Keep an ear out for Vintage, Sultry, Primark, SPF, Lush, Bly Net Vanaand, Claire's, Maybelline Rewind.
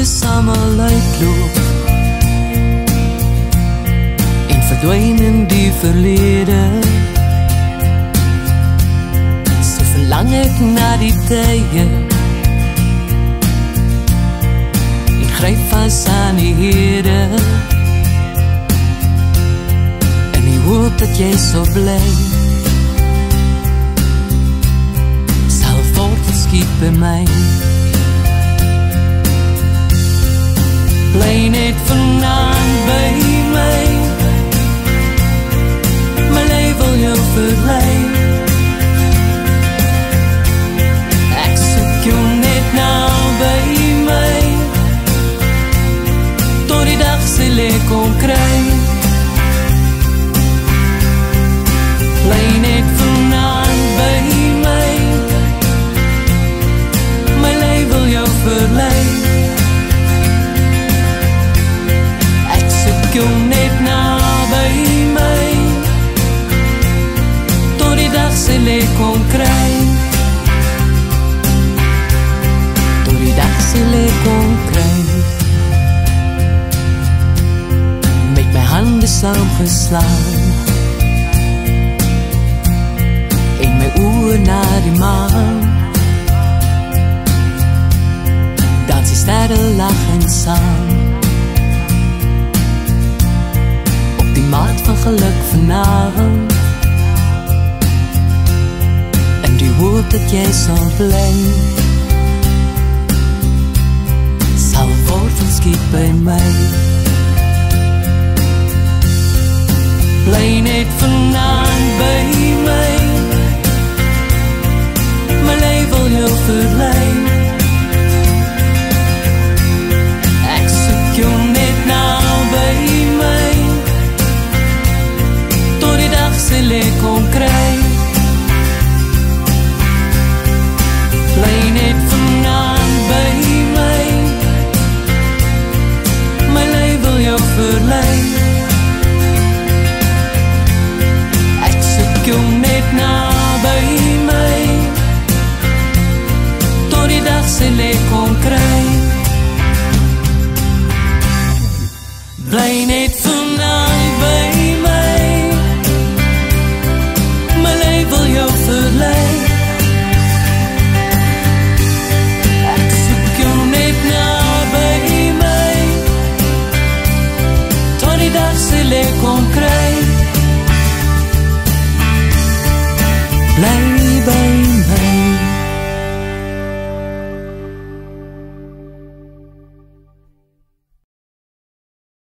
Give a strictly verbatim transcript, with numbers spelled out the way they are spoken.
de samenlijkt loop en verdwijn in die verleden. Zo verlang ik naar die tijden. Ik grijp vast aan die heren. En ik hoop dat jij zo blijft. Zal voortskiet bij mij. Bly net vanaand by my. My leven wil jou verlei. Ek soek jou net nou by my. Tot die dag sal ek kon kry. Bly net vanaand by my. My leven wil jou verlei. Jou net na by my. Tot die dag sal ek kon kry. Tot die dag sal ek kon kry. Met my hande saamgeslaan en my oë na die maan. Dan die sterre lag en saam. Maat van geluk vanavond. En die hoop dat jij zal blijven. Zal worden skiet bij mij. Bly net vanaand bij mij.